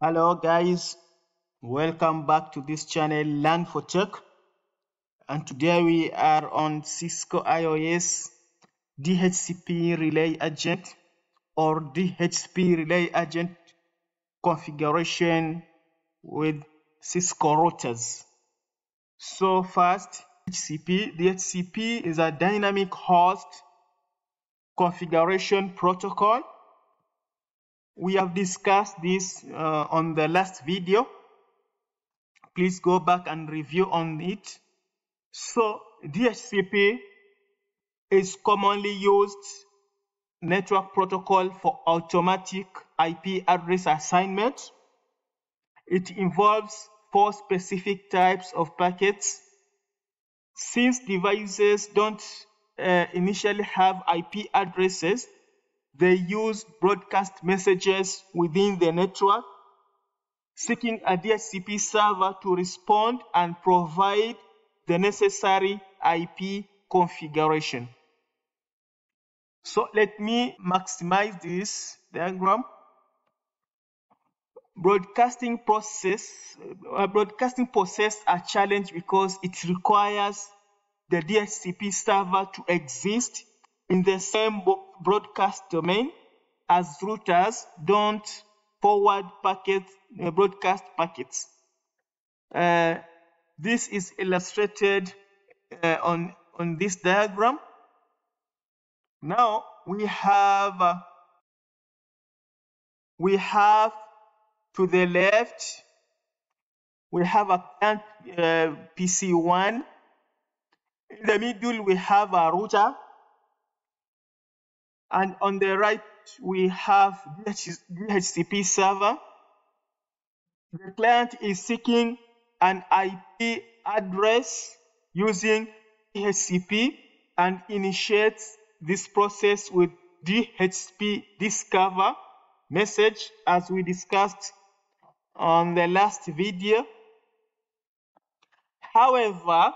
Hello guys, welcome back to this channel Learn for Tech, and today we are on Cisco IOS DHCP Relay Agent or DHCP Relay Agent configuration with Cisco routers. So first, DHCP is a dynamic host configuration protocol. We have discussed this on the last video. Please go back and review on it. So DHCP is commonly used network protocol for automatic IP address assignment. It involves four specific types of packets. Since devices don't initially have IP addresses, they use broadcast messages within the network, seeking a DHCP server to respond and provide the necessary IP configuration. So let me maximize this diagram. Broadcasting processes are challenged because it requires the DHCP server to exist in the same broadcast domain as routers don't forward packets, broadcast packets. This is illustrated on this diagram. Now we have to the left, we have a client PC1. In the middle, we have a router. And on the right, we have DHCP server. The client is seeking an IP address using DHCP and initiates this process with DHCP discover message, as we discussed on the last video. However,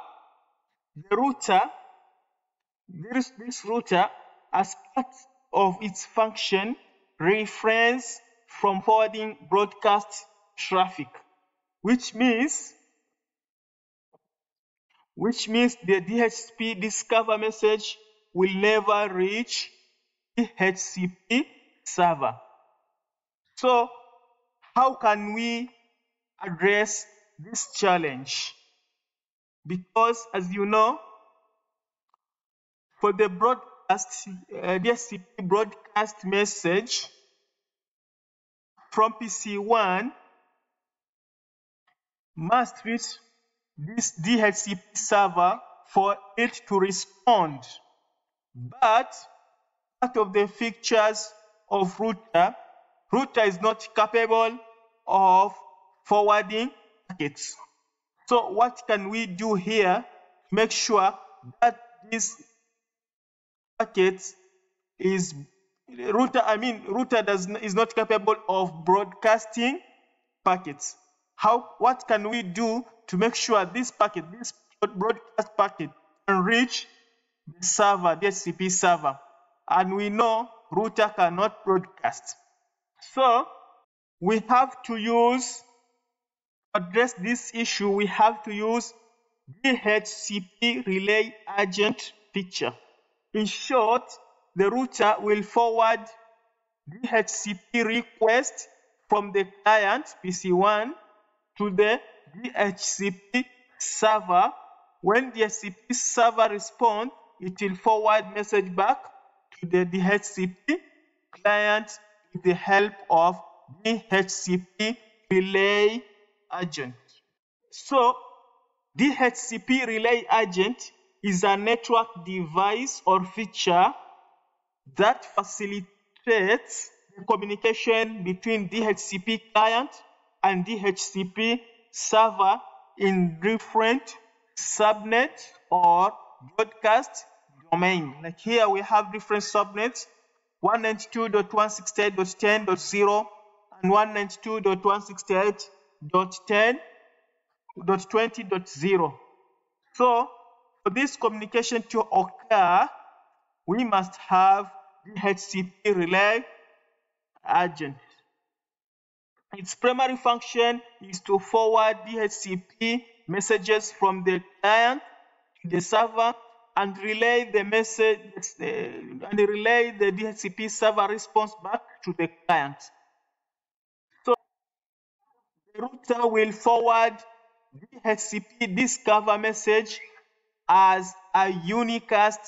the router, this router, as part of its function, refrains from forwarding broadcast traffic, which means the DHCP discover message will never reach DHCP server. So how can we address this challenge? Because as you know, for the DHCP broadcast message from PC1 must reach this DHCP server for it to respond. But part of the features of router is not capable of forwarding packets. So what can we do here to make sure that this router is not capable of broadcasting packets? What can we do to make sure this broadcast packet can reach the server, DHCP server? And we know router cannot broadcast. So we have to address this issue. We have to use DHCP Relay Agent feature. In short, the router will forward DHCP request from the client PC1 to the DHCP server. When DHCP server responds, it will forward message back to the DHCP client with the help of DHCP Relay Agent. So DHCP Relay Agent is a network device or feature that facilitates the communication between DHCP client and DHCP server in different subnet or broadcast domain. Like here we have different subnets, 192.168.10.0 and 192.168.10.20.0. So for this communication to occur, we must have DHCP Relay Agent. Its primary function is to forward DHCP messages from the client to the server and relay the message and relay the DHCP server response back to the client. So the router will forward DHCP discover message as a unicast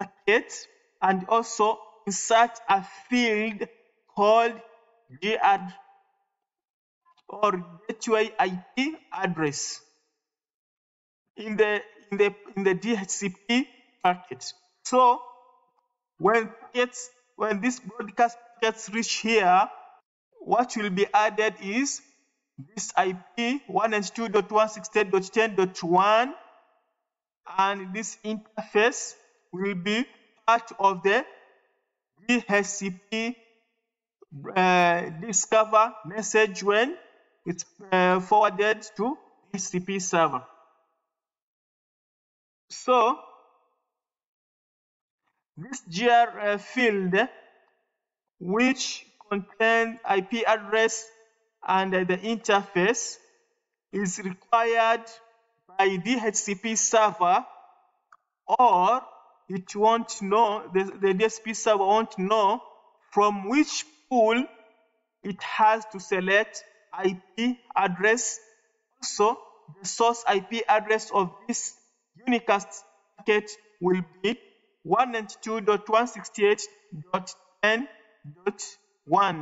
packet and also insert a field called giaddr or gateway IP address in the DHCP packet. So when these broadcast packets reach here, what will be added is this IP 192.168.10.1, and this interface will be part of the DHCP discover message when it's forwarded to DHCP server. So this GR field, which contains IP address and the interface, is required by DHCP server, or it won't know, the DHCP server won't know from which pool it has to select IP address, also the source IP address of this unicast packet will be 192.168.10.1.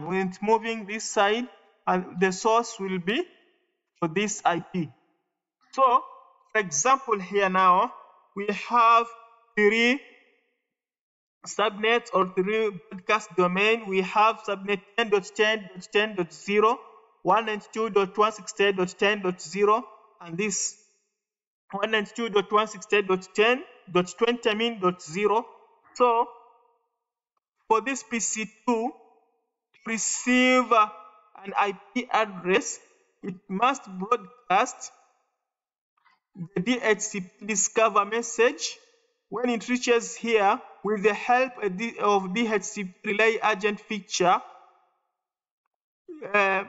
When it's moving this side, and the source will be for this IP. So, for example, here now we have three subnets or three broadcast domain. We have subnet 10.10.10.0, 192.168.10.0, and this 192.168.10.20.0. So for this PC2 to receive an IP address, it must broadcast the DHCP discover message when it reaches here with the help of DHCP Relay Agent feature. The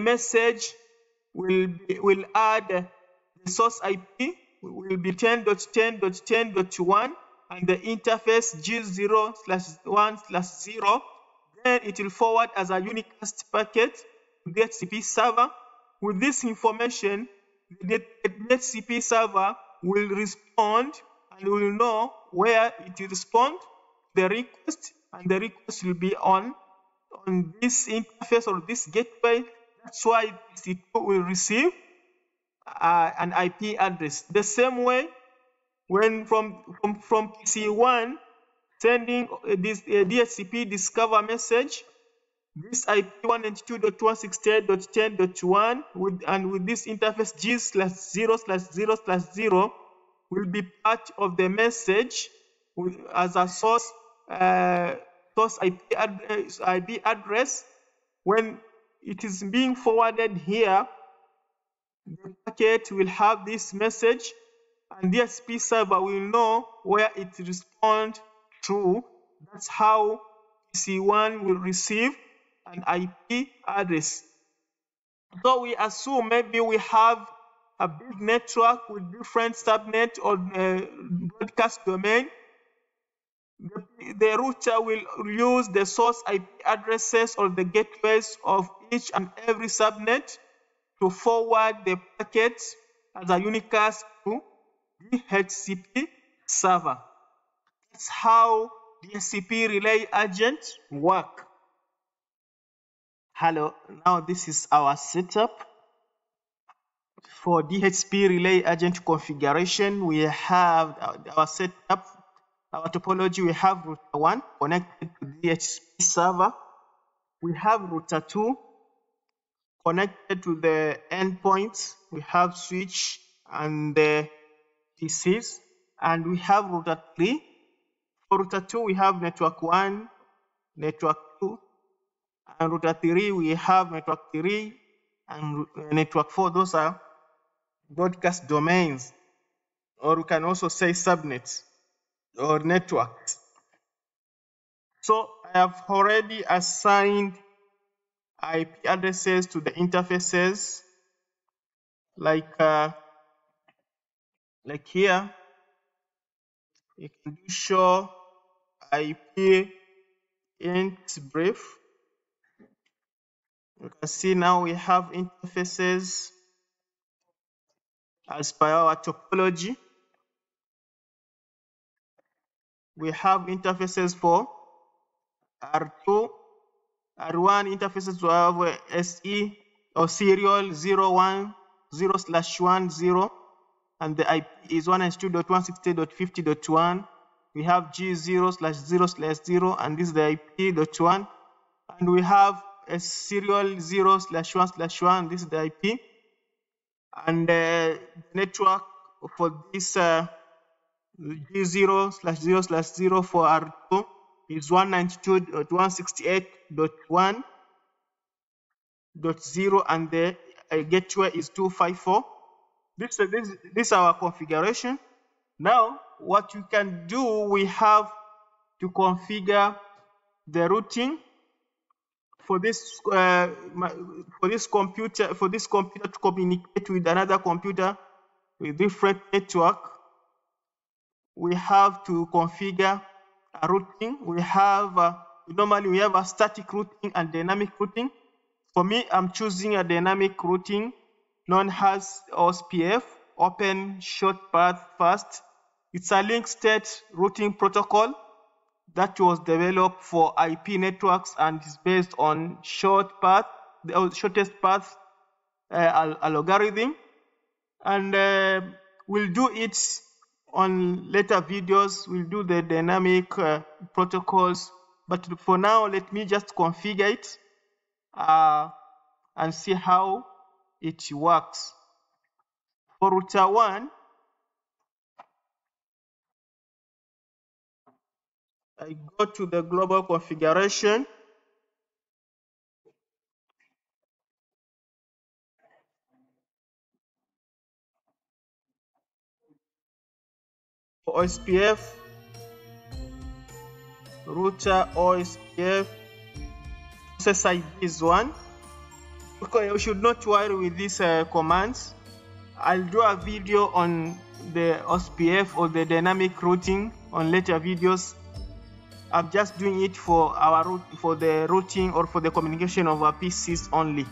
message will add the source IP will be 10.10.10.1 and the interface G0/1/0. Then it will forward as a unicast packet to the DHCP server. With this information, the DHCP server will respond and will know where it will respond to the request, and the request will be on this interface or this gateway. That's why PC2 will receive an IP address. The same way, when from PC1 sending this DHCP discover message, this IP 192.168.10.1 with this interface G/0/0/0 will be part of the message as a source IP address. When it is being forwarded here, the packet will have this message, and the DHCP server will know where it responds to. That's how PC1 will receive an IP address. So we assume maybe we have a big network with different subnet or broadcast domain. The router will use the source IP addresses or the gateways of each and every subnet to forward the packet as a unicast to the DHCP server. That's how DHCP Relay Agent works. Hello, now this is our setup. For DHCP Relay Agent configuration, we have our setup, our topology. We have router 1 connected to the DHCP server. We have router 2 connected to the endpoints. We have switch and the PCs, and we have router 3. For router 2, we have network 1, network 2, and router 3, we have network 3 and network 4. Those are broadcast domains, or we can also say subnets or networks. So I have already assigned IP addresses to the interfaces, like here. You can do show IP int brief. You can see now we have interfaces as per our topology. We have interfaces for R2, R1 interfaces to have SE or serial 010/10, and the IP is 192.168.50.1. We have G0/0/0, and this is the IP.1, and we have a serial 0/1/1. This is the IP, and the network for this G0/0/0 for R2 is 192.168.1.0, and the gateway is 254. This is our configuration. Now, what you can do, we have to configure the routing for this computer to communicate with another computer with different network. We have to configure a routing. We have normally we have a static routing and dynamic routing. For me, I'm choosing a dynamic routing known as OSPF, Open Short Path Fast. It's a link state routing protocol that was developed for IP networks and is based on short path, the shortest path algorithm. And we'll do it on later videos. We'll do the dynamic protocols, but for now, let me just configure it and see how it works. For router 1, I go to the global configuration. For OSPF, router OSPF, process ID is 1. Okay, you should not worry with these commands. I'll do a video on the OSPF or the dynamic routing on later videos. I'm just doing it for the routing or for the communication of our PCs only.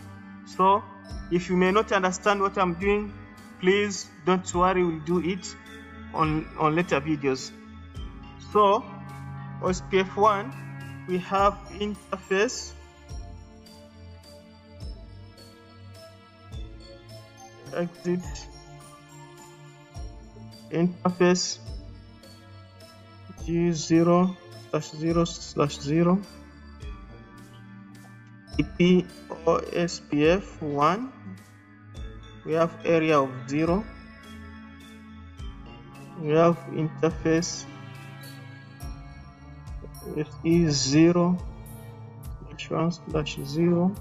So if you may not understand what I'm doing, please don't worry, we'll do it on later videos. So OSPF1, we have interface. Exit interface G0/0/0 IP OSPF 1. We have area of 0. We have interface SE0/1/0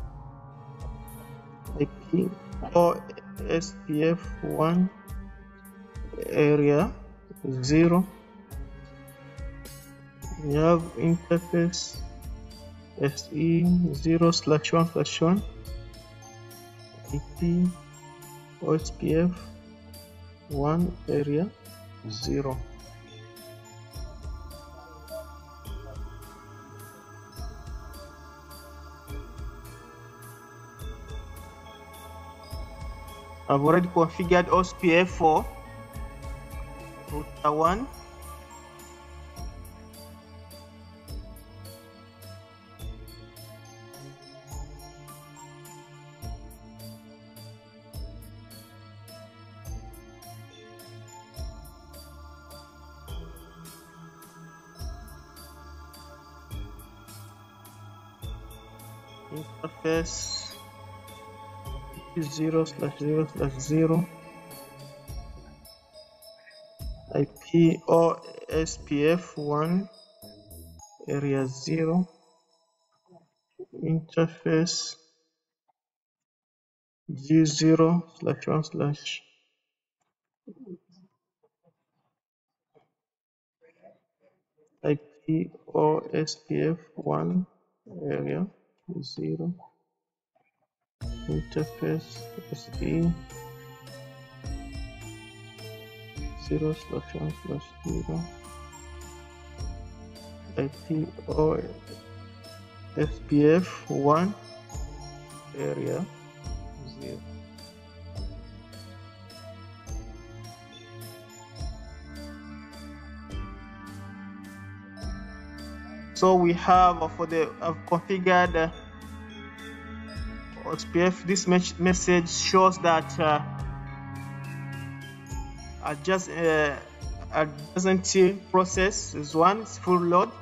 IP OSPF 1, area 0. We have interface SE0/1/1 IP OSPF 1, area 0. I've already configured OSPF for router 1. Interface 0/0/0 IP OSPF 1, area 0. Interface G0/1/0 IP OSPF 1, area 0. interface SD 0/1/0 IP OSPF 1 area 0. So we have I've configured OSPF. This message shows that adjacency process is one, it's full load.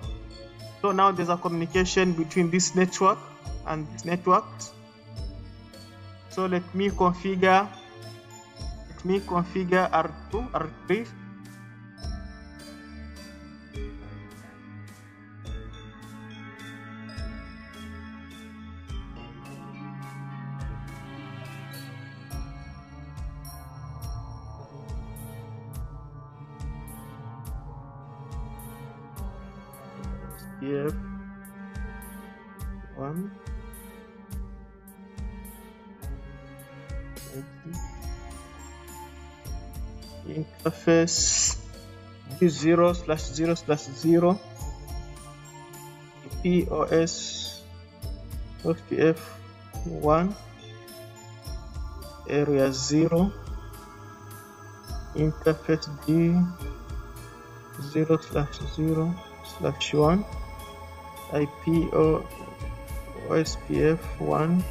So now there's a communication between this network and this network. So let me configure R2, R3. One. Interface 0/0/0 POS OSPF 1 area 0 interface D 0/0/1 IP OSPF 1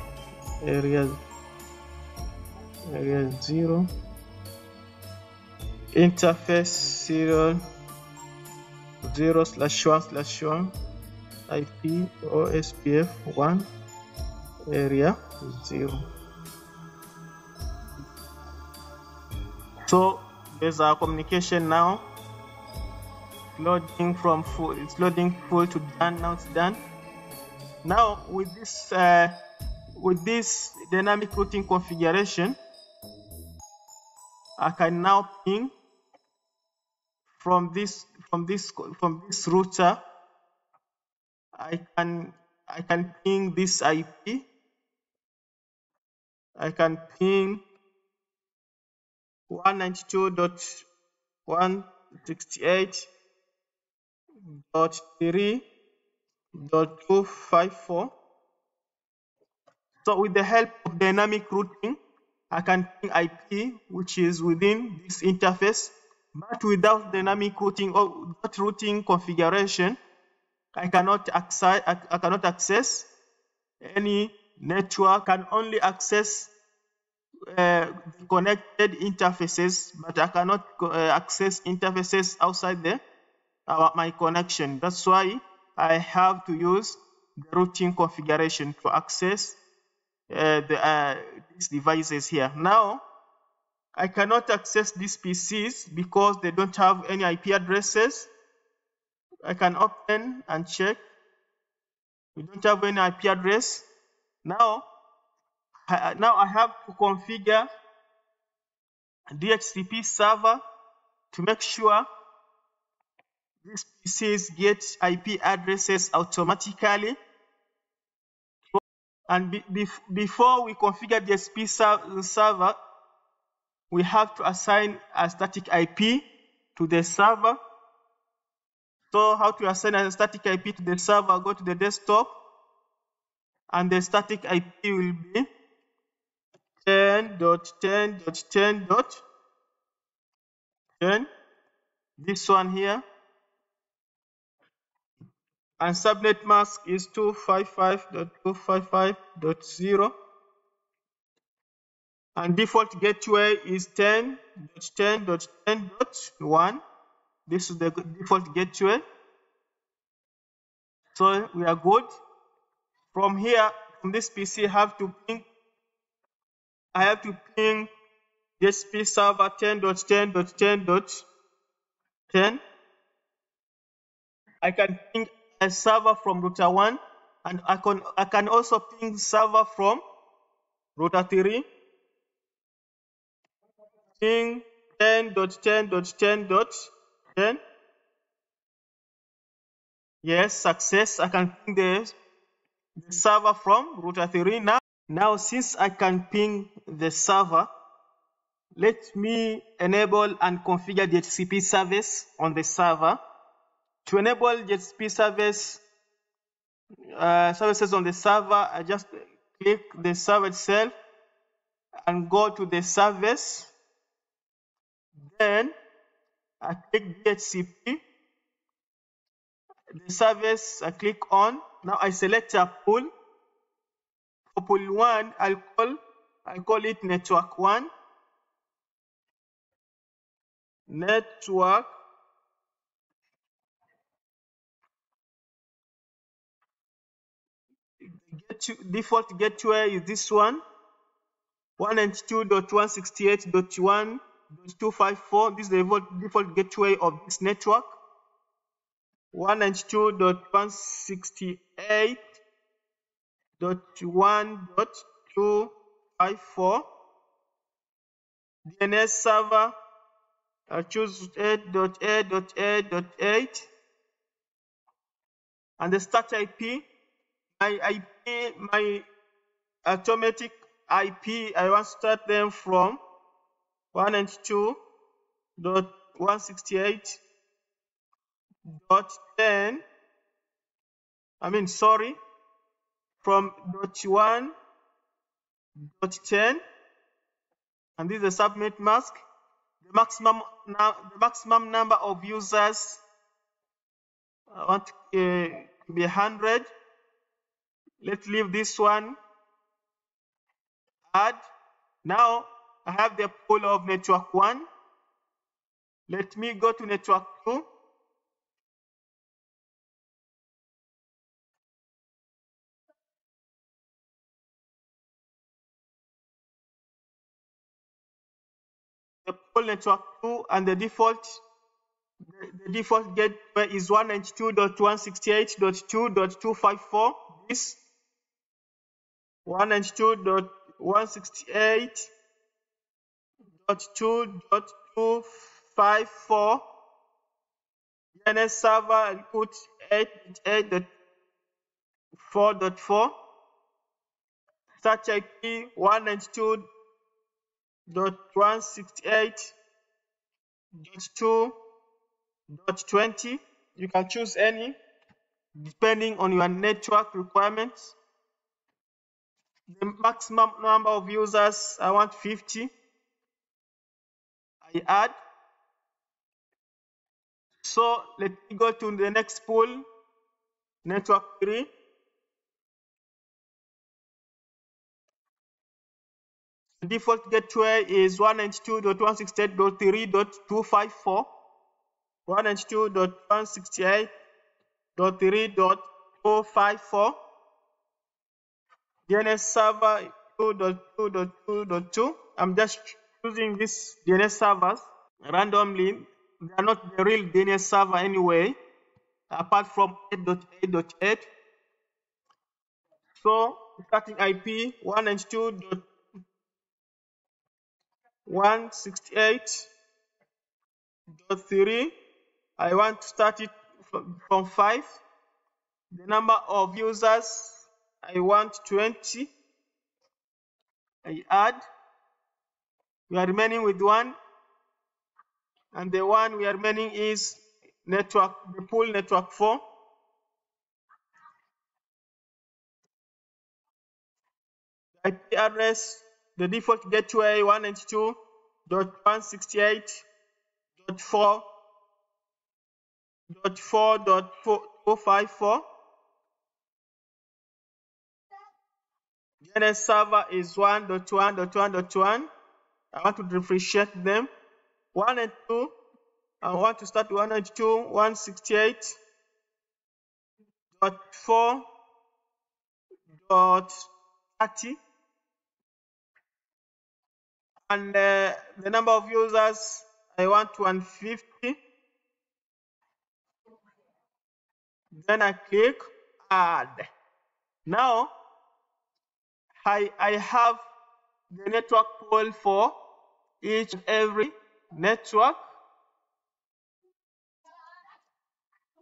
area 0 interface 0/1/1 IP OSPF 1 area 0. So there's our communication now. Loading from full, it's loading full to done. Now it's done. Now with this dynamic routing configuration, I can now ping from this router. I can ping this IP. I can ping 192.168.3.254. So with the help of dynamic routing, I can ping IP which is within this interface, but without dynamic routing or that routing configuration, I cannot access any network. I can only access connected interfaces, but I cannot access interfaces outside my connection. That's why I have to use the routing configuration to access these devices here. Now, I cannot access these PCs because they don't have any IP addresses. I can open and check. We don't have any IP address. Now I have to configure DHCP server to make sure these PCs get IP addresses automatically. And before we configure the DHCP server, we have to assign a static IP to the server. So how to assign a static IP to the server? Go to the desktop, and the static IP will be 10.10.10.10. This one here. And subnet mask is 255.255.0. And default gateway is 10.10.10.1. This is the default gateway. So we are good. From here, from this PC, I have to ping DHCP server 10.10.10.10. I can ping a server from router 1, and I can also ping server from router 3. Ping 10.10.10.10. Yes, success. I can ping the server from router 3. Now Now, since I can ping the server, let me enable and configure the DHCP service on the server. To enable DHCP service, services on the server, I just click the server itself and go to the service. Then I click DHCP. The service I click on. Now I select a pool. For pool 1, I'll call it network 1. Network 2, default gateway is this one, 192.168.1.254. This is the default gateway of this network, 192.168.1.254. DNS server, I choose 8.8.8.8, and the start IP. My automatic IP, I want to start them from 192.168.10. from 1.10, and this is the subnet mask. The maximum number of users, I want to be 100. Let's leave this one. Add. Now I have the pool of network 1. Let me go to network 2. The pool network 2, and the default gateway is 192.168.2.254. This 192.168.2.254. DNS server, I'll put 8.8.4.4. Start IP 192.168.2.20. You can choose any depending on your network requirements. The maximum number of users, I want 50. I add. So let me go to the next pool, network 3. The default gateway is 192.168.3.254. 192.168.3.254. DNS server 2.2.2.2. I'm just choosing these DNS servers randomly. They are not the real DNS server anyway, apart from 8.8.8. So starting IP 192.168.3. I want to start it from 5. The number of users, I want 20. I add. We are remaining with 1, and the one we are remaining is network, the pool network 4. IP address, the default gateway 192.168.4.4.254. DNS server is 1.1.1.1. I want to differentiate them. 1 and 2. I want to start 192.168.4.30. And the number of users, I want 150. Then I click add. Now I have the network pool for each and every network.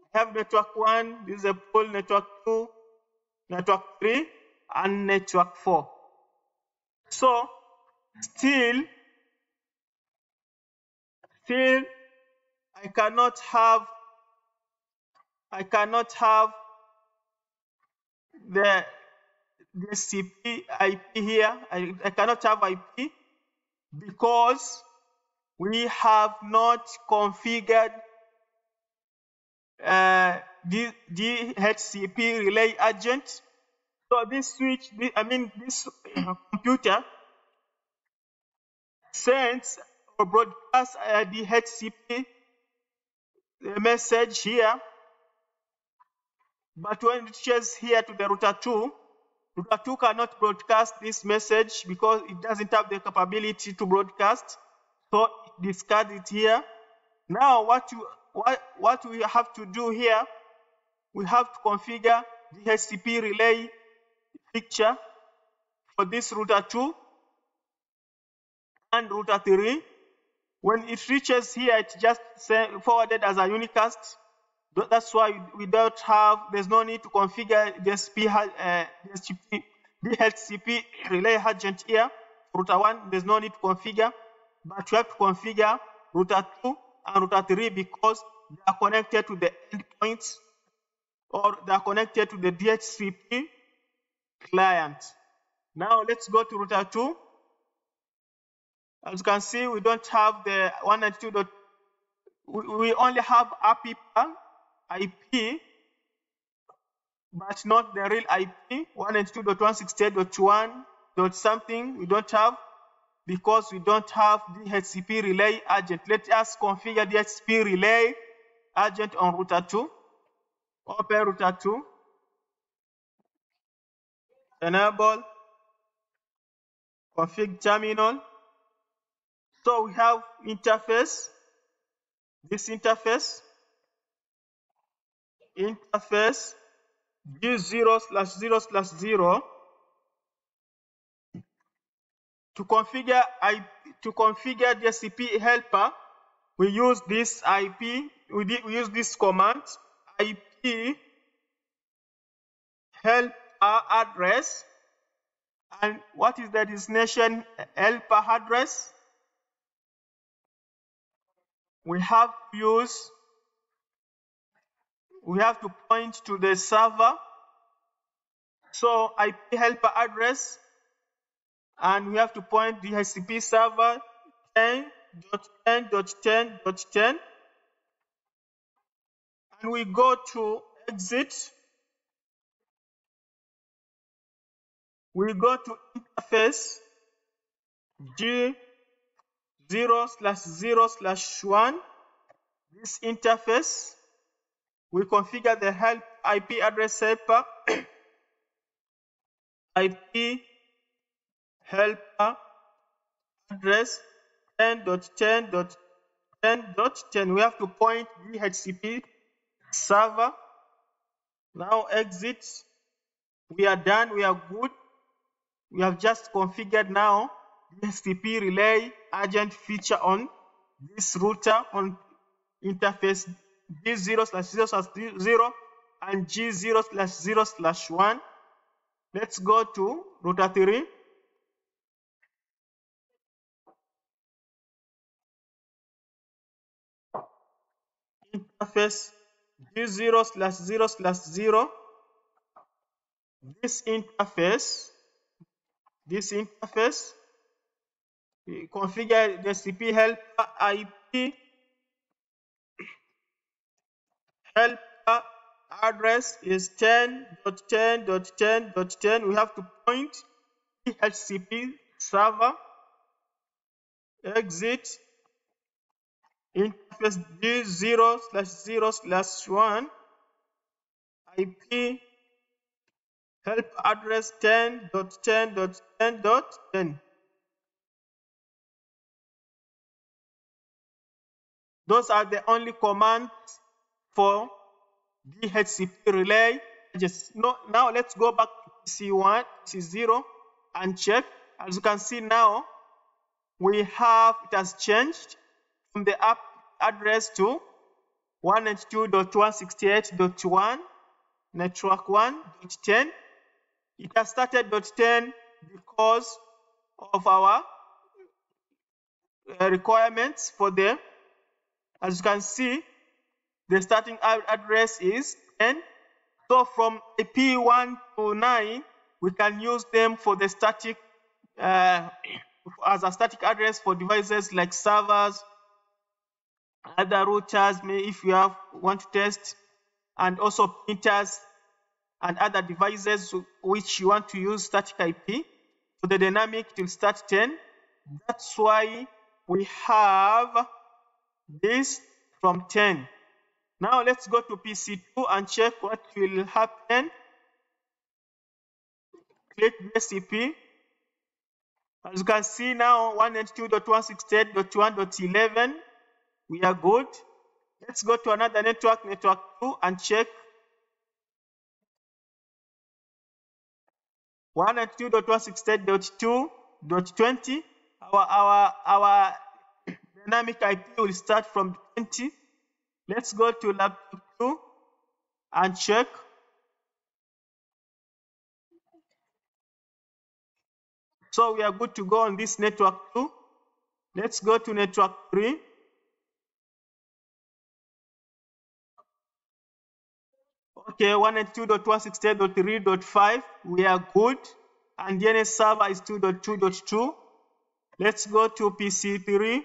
I have network 1, this is a pool, network 2, network 3, and network 4. So still I cannot have the CP IP here. I cannot have IP because we have not configured the DHCP relay agent. So this switch, this computer sends or broadcasts the DHCP message here, but when it reaches here to the router 2, router 2 cannot broadcast this message because it doesn't have the capability to broadcast. So it discards it here. Now what we have to do here, we have to configure the DHCP relay picture for this router 2 and router 3. When it reaches here, it just forwarded as a unicast. That's why we don't have, there's no need to configure DHCP relay agent here. Router 1, there's no need to configure, but we have to configure router 2 and router 3 because they are connected to the endpoints, or they are connected to the DHCP client. Now let's go to router 2. As you can see, we don't have the 192. We only have IP, but not the real IP. 192.168.1.something we don't have because we don't have the DHCP relay agent. Let us configure the DHCP relay agent on router 2. Open router 2. Enable config terminal. So we have interface. This interface G0/0/0 to configure DHCP helper. We use this use this command IP helper address. And what is the destination helper address? We have to point to the server. So IP helper address, and we have to point the DHCP server 10.10.10.10, and we go to exit. We go to interface G0/0/1. This interface, we configure the help IP address helper IP helper address 10.10.10.10. We have to point the DHCP server. Now exit. We are done. We are good. We have just configured now DHCP relay agent feature on this router on interface G0/0/0 and G0/0/1. Let's go to router 3. Interface G0/0/0. This interface. We configure the DHCP helper IP helper address is 10.10.10.10. We have to point the DHCP server. Exit. Interface G0/0/1 IP helper address 10.10.10.10. Those are the only commands for DHCP relay. Now let's go back to PC1, PC0 and check. As you can see now, we have, it has changed from the app address to 192.168.1 network 1.10. It has started .10 because of our requirements for them. As you can see, the starting address is 10. So from IP1 to 9, we can use them for the static as a static address for devices like servers, other routers, maybe if you have want to test, and also printers and other devices which you want to use static IP. So the dynamic will start 10. That's why we have this from 10. Now let's go to PC2 and check what will happen. Click DHCP. As you can see now, 192.168.1.11. We are good. Let's go to another network, network 2, and check. 192.168.2.20. Our dynamic IP will start from 20. Let's go to laptop 2 and check. So we are good to go on this network 2. Let's go to network 3. Okay, 192.168.3.5. We are good. And DNS server is 2.2.2. Let's go to PC3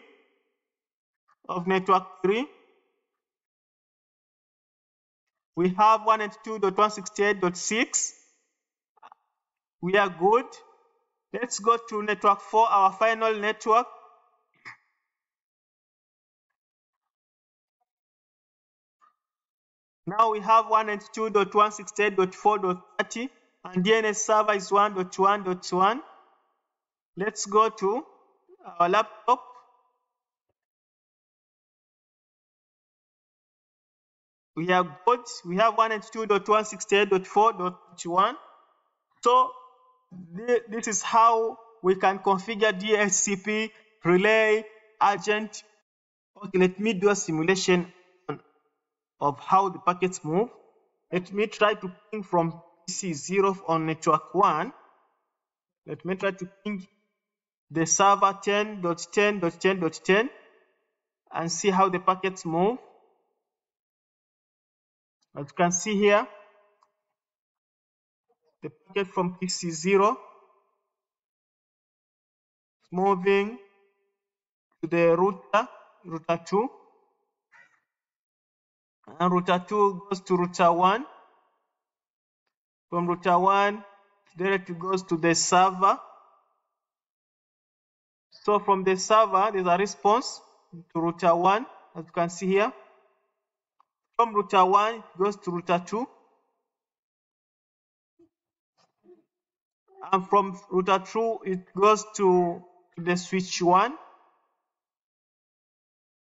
of network 3. We have 192.168.6. We are good. Let's go to network 4, our final network. Now we have 192.168.4.30 and DNS server is 1.1.1. Let's go to our laptop. We are good. We have 192.168.4.1. So this is how we can configure DHCP Relay Agent. Okay, let me do a simulation of how the packets move. Let me try to ping from PC0 on network 1. Let me try to ping the server 10.10.10.10 and see how the packets move. As you can see here, the packet from PC0 is moving to the router, router 2. And router 2 goes to router 1. From router 1, directly goes to the server. So from the server, there's a response to router 1, as you can see here. From router 1, it goes to router 2. And from router 2, it goes to the switch 1.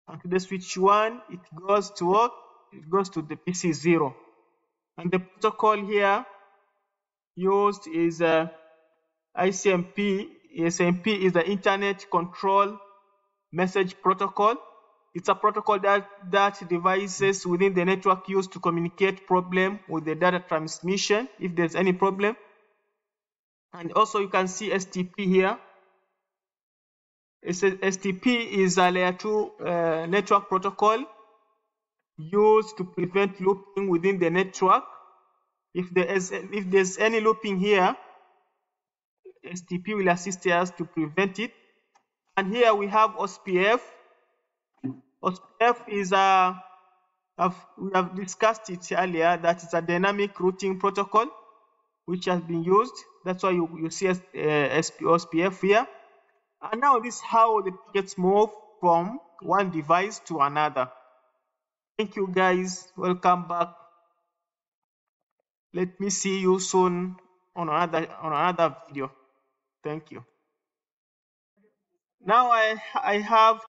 And to the switch 1, it goes to what? It goes to the PC0. And the protocol here used is ICMP. ICMP is the Internet Control Message Protocol. It's a protocol that devices within the network use to communicate problem with the data transmission if there's any problem. And also you can see STP here. STP is a layer 2 network protocol used to prevent looping within the network. If there's any looping here, STP will assist us to prevent it. And here we have OSPF. OSPF is we have discussed it earlier, that it's a dynamic routing protocol which has been used. That's why you see OSPF here. And now this is how the packets move from one device to another. Thank you guys, welcome back. Let me see you soon on another video. Thank you. Now I have